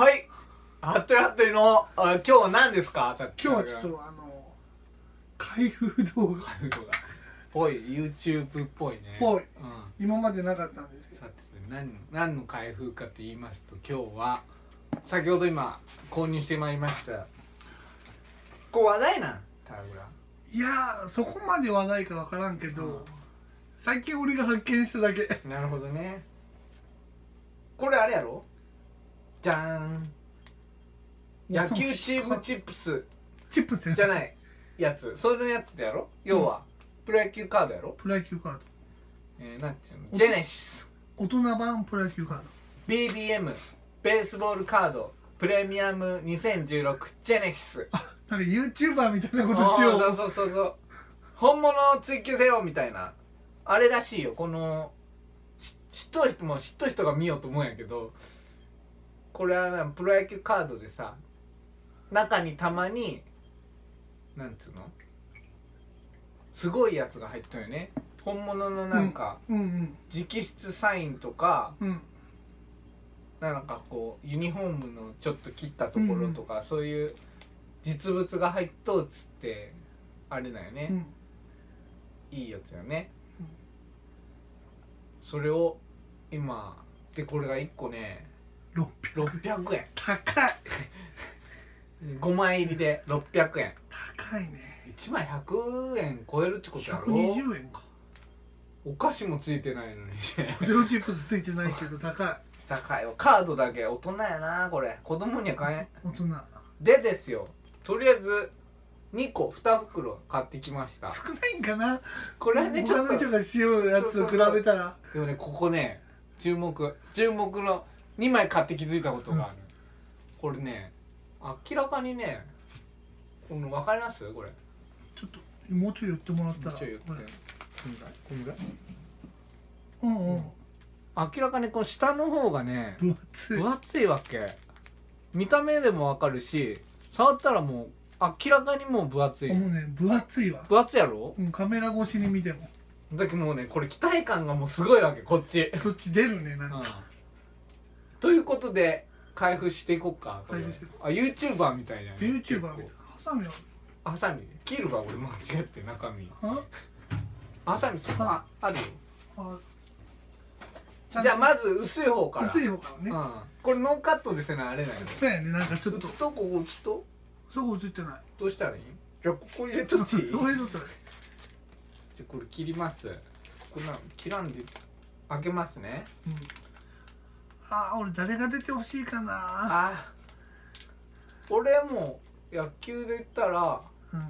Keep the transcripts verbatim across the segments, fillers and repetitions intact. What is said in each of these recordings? はいハットリハットリのあ今日は何ですか。今日はちょっとあの開封動画ぽい YouTube っぽいねぽい、うん、今までなかったんですけど、さて何何の開封かと言いますと、今日は先ほど今購入してまいりました。こう話題なん田村、いやーそこまで話題か分からんけど、うん、最近俺が発見しただけ。なるほどね。これあれやろ、じゃーん、野球チームチップスチップスじゃないやつ、それのやつやろ、要は、うん、プロ野球カードやろ、プロ野球カード、えー、なんていうの、ジェネシス大人版プロ野球カード ビービーエム ベースボールカードプレミアムにせんじゅうろくジェネシス。あ、なんか YouTuber みたいなことしよう。そうそうそうそう本物を追求せよみたいな、あれらしいよ。この知っとる人も知っとる人が見ようと思うんやけど、これはプロ野球カードでさ、中にたまになんつうのすごいやつが入ったよね。本物のなんか直筆サインとか、うん、なんかこうユニフォームのちょっと切ったところとか、うん、そういう実物が入っとうっつってあれだよね、うん、いいやつよね、うん、それを今でこれがいっこねろっぴゃくえん高いごまい入りでろっぴゃくえん、高いね。いちまいひゃくえん超えるってことやろ。ひゃくにじゅうえんか。お菓子もついてないのにポテトチップスついてないけど高い高いよ。カードだけ大人やなこれ、子供には買えん。大人でですよ、とりあえずにこにふくろ買ってきました。少ないんかなこれはね。ちょっと他の人がしようやつと比べたら。でもね、ここね注目注目のにまい買って気づいたことがある、うん、これね明らかにね、この分かりますこれ。ちょっともうちょい寄ってもらったら。これこんぐらい。うんうん。うん、明らかにこの下の方がね、分厚い。分厚いわけ。見た目でもわかるし、触ったらもう明らかにもう分厚い。もうね分厚いわ。分厚いやろ？うん、カメラ越しに見ても。だけどもうね、これ期待感がもうすごいわけこっち。こっち出るねなんか、うん。ということで。開封していこうか。あ、YouTuber みたいな。YouTuber みたいな。ハサミはハサミ切るわ、俺間違って中身。ハサミちょっとあるよ。じゃあまず薄い方から。薄い方からね。これノーカットでせなあれない。そうやね、なんかちょっと。映っと、ここ映っと。そこ映ってない。どうしたらいい？じゃあここ入れとっていい？そこ入れとったらいい。じゃあこれ切ります。こんな切らんで開けますね。うん。ああ、俺誰が出てほしいかな。ああ、俺も野球で言ったら、うん、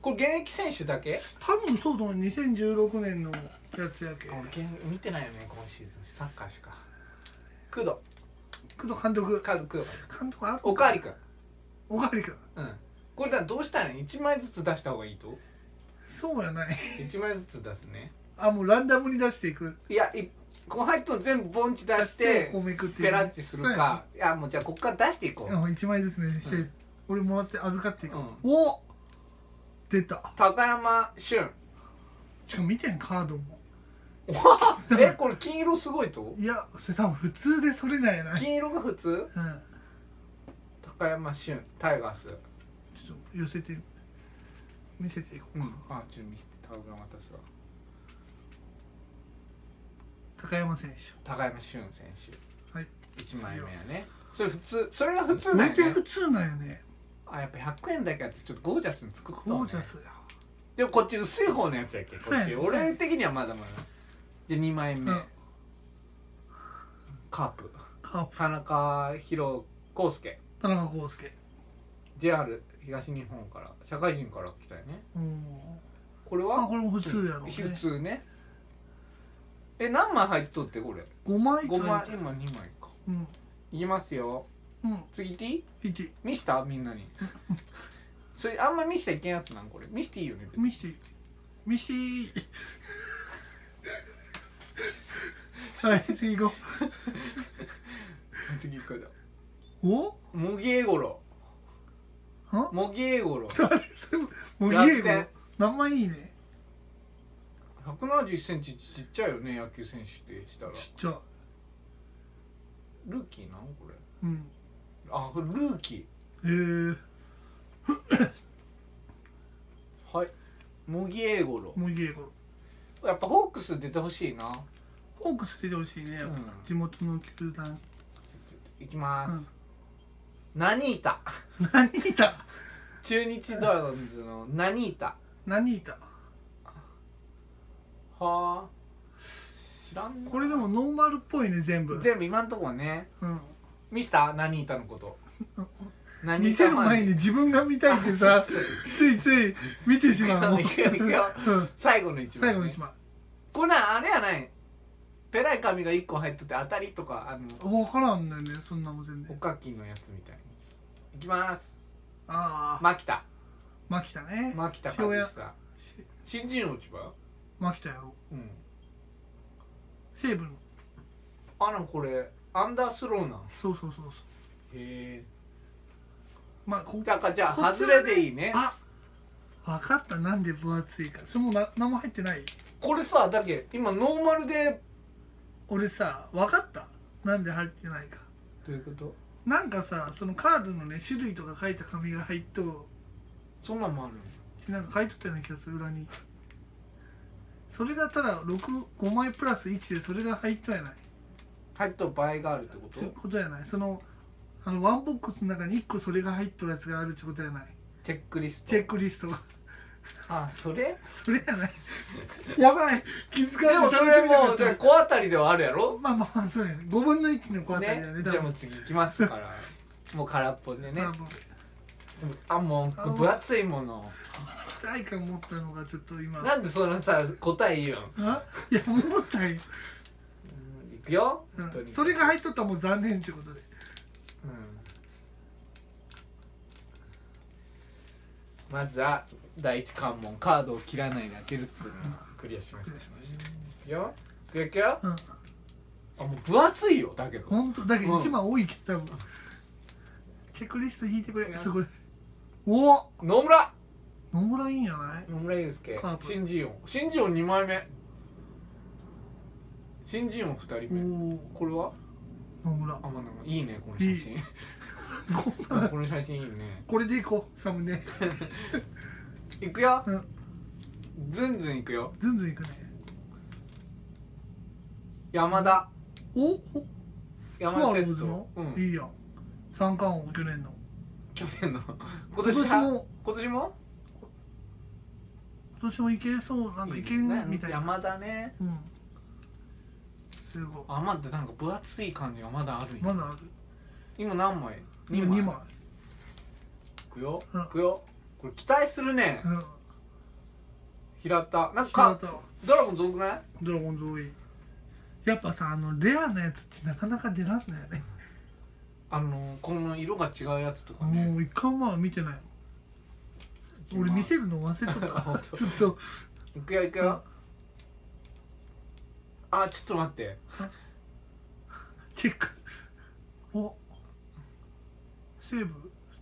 これ現役選手だけ？多分そうだね。にせんじゅうろくねんのやつやけ。俺見てないよね今シーズン、サッカーしか。工藤工藤監督監督監督ある。おかわりくんおかわりくん、うん、これだどうしたらいちまいずつ出した方がいいと。そうやない、いちまいずつ出すね。あ、もうランダムに出していく。いやいこの入っと全部ボンチ出してペラッチするか。いやもうじゃあこっから出していこう。いちまいですね。俺もらって預かっていく。おっ出た高山俊。ちょ見てんカードも。えこれ金色すごいと。いやそれ多分普通でそれなんやない。金色が普通。高山俊タイガース。ちょっと寄せて見せていこうか。あちょっと見せてタオルが渡すわ。高山選手、高山俊選手、はい、いちまいめやね。それ普通、それが普通なんやね。普通なんやね。あ、やっぱひゃくえんだけあってちょっとゴージャスに作ったね。ゴージャスや。でもこっち薄い方のやつやっけ。こっち俺的にはまだまだ。でにまいめカープ、カープ田中宏康介、田中康介 ジェイアール 東日本から社会人から来たよね。これはこれも普通やろ。普通ね。え、何枚入っとってこれごまいかごまい、今にまいか。うんいきますよ。うん次ティー見したみんなにそれあんま見せていけんやつなんこれ。見していいよね。見していい見していいはい次行こう次行こうだ。お茂木英五郎茂木英五郎茂木英五郎名前いいね。ひゃくななじゅういちセンチちっちゃいよね野球選手ってしたら。ちっちゃい。ルーキーなんこれ。うん。あ、これルーキー。へえ。はい。茂木英五郎。茂木英五郎。やっぱホークス出てほしいな。ホークス出てほしいね。地元の球団。いきます。ナニータ。ナニータ。中日ドラゴンズのナニータ。ナニータ。はあ。これでもノーマルっぽいね、全部全部今んとこはね。ミスターナニータのこと見せる前に自分が見たいってさ、ついつい見てしまう。最後の一番、最後の一番これあれやない、ペライ紙がいっこ入っとって当たりとか分からんね。そんなもん全然おかきのやつみたいにいきます。ああ、牧田、牧田ね、牧田和久、新人落ち葉牧田やろ。うん、西武のあのこれアンダースローな。そうそうそうそう。へえ。まあこだからじゃあ外れでいいね。あ、分かった、なんで分厚いか。それもな何も入ってない。これさ、だけ今ノーマルで俺さ分かった、なんで入ってないか。どういうこと？なんかさ、そのカードのね種類とか書いた紙が入っと、そんなんもある。なんか書いとったような気がする、裏に。それがただごまいプラスいちでそれが入っとやない、入っと倍があるってことことやない。そのあのワンボックスの中にいっこそれが入っとるやつがあるってことやない。チェックリスト、チェックリストがあ、それそれやない。やばい、気づかない。でもそれもう小当たりではあるやろ。まあまあそうやね、ごぶんのいちの小当たりやね。じゃあもう次いきますから。もう空っぽでね。あ、もう分厚いもの期待感持ったのがちょっと今。なんでそのさ答え言うの？いや思ったよ。いくよ。それが入っとったらもう残念ってことで。うん。まずは第一関門、カードを切らないで当てるっつうのクリアしました。いくよ。いくよいくよ。あ、もう分厚いよだけど。本当だけど一番多いけど多分。チェックリスト引いてくれ。すごい。おお。野村。野村いいんじゃない？野村祐介、新人王、新人王にまいめ、新人王ふたりめ。これは野村。あ、まあいいねこの写真。この写真いいね。これでいこう、サムネ。いくよ。ズンズンいくよ。ズンズンいくね。山田。お、山田哲人。いいや。三冠王去年の。去年の。今年も。今年も？今年もいけそう、なんかいけんみたいな。山田ね。うん。すごい。あ、まだなんか分厚い感じがまだある。まだある。今何枚？二枚。いくよ。いくよ。これ期待するね。平田。なんかドラゴンズ多くない？ドラゴンズ多い。やっぱさ、あのレアなやつってなかなか出らんないよね。あのこの色が違うやつとかね。もう一回は見てない。俺見せるの忘れとった。ずっと。いくよいくよ。あ、ちょっと待って。チェック。お。西武。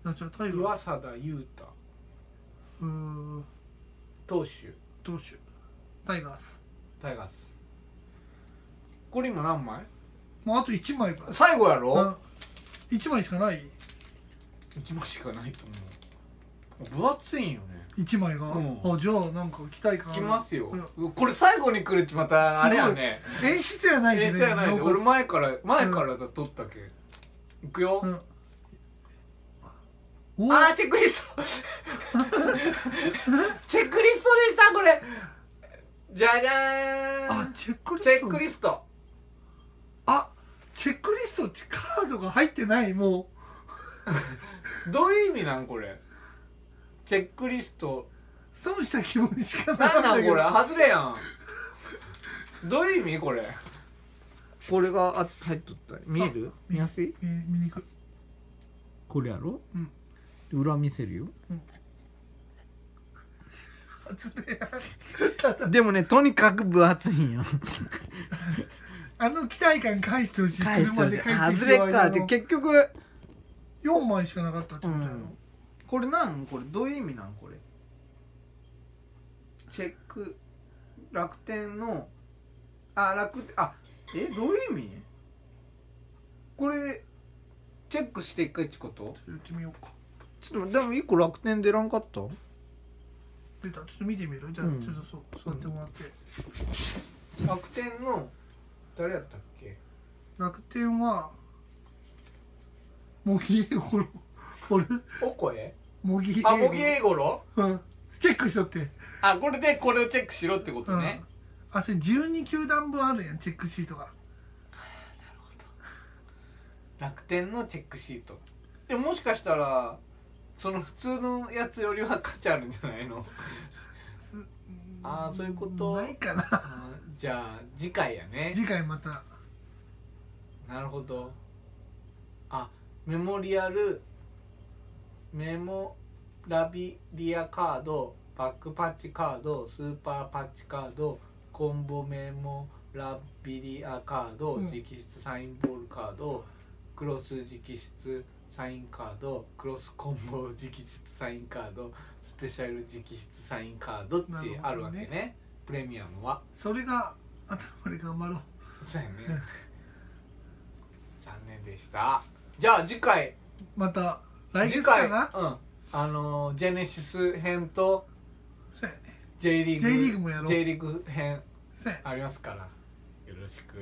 なっちゃうタイガー。岩貞裕太。うん。投手。投手。タイガース。タイガース。これ今何枚？もうあと一枚か。最後やろ。一枚しかない。一枚しかないと思う。分厚いんよねいちまいが、うん、あ、じゃあなんか期待感きますよ、うん、これ最後に来るってまたあれやね、演出やないで、ね、演出やないで、俺前から前からだ撮ったっけ、うん、いくよ、うん、あーチェックリストチェックリストでした。これじゃじゃーん、あ、チェックリスト、チェックリスト、あ、チェックリストってカードが入ってない、もうどういう意味なんこれ。チェックリスト、損した気分しかなかった。なんなんこれ、外れやん。どういう意味これ。これがあ入っとった。見える？見やすい？見にくい。これやろ？うん。裏見せるよ。うん。外れやん。でもね、とにかく分厚いんよ。あの期待感返してほしい。返してほしい。外れかって結局よんまいしかなかったってことやろ。これなんこれどういう意味なんこれ。チェック楽天の、あ、楽、あ、え、どういう意味これ。チェックして一回ってこと？やってみようか。ちょっとでも一個楽天出らんかった？出た。ちょっと見てみる。じゃあ、うん、ちょっとそう座ってもらって。うん、楽天の誰やったっけ？楽天は茂木英五郎。俺お声？茂木英五郎。あ、茂木英五郎？うん。チェックしとって。あ、これでこれをチェックしろってことね。うん、あ、それじゅうに球団分あるやん、チェックシートが。楽天のチェックシートでも、もしかしたらその普通のやつよりは価値あるんじゃないの？ああ、そういうことないかな。じゃあ次回やね。次回また。なるほど。あ、メモリアルメモラビリアカード、バックパッチカード、スーパーパッチカード、コンボメモラビリアカード、直筆サインボールカード、うんクロス直筆サインカード、クロスコンボ直筆サインカード、スペシャル直筆サインカードってあるわけ ね, ねプレミアムは。それがあと俺頑張ろう。そうやね残念でした。じゃあ次回また来月かな。うん、あのジェネシス編と J リーグ J リーグもやろう。 J リーグ編ありますからよろしく。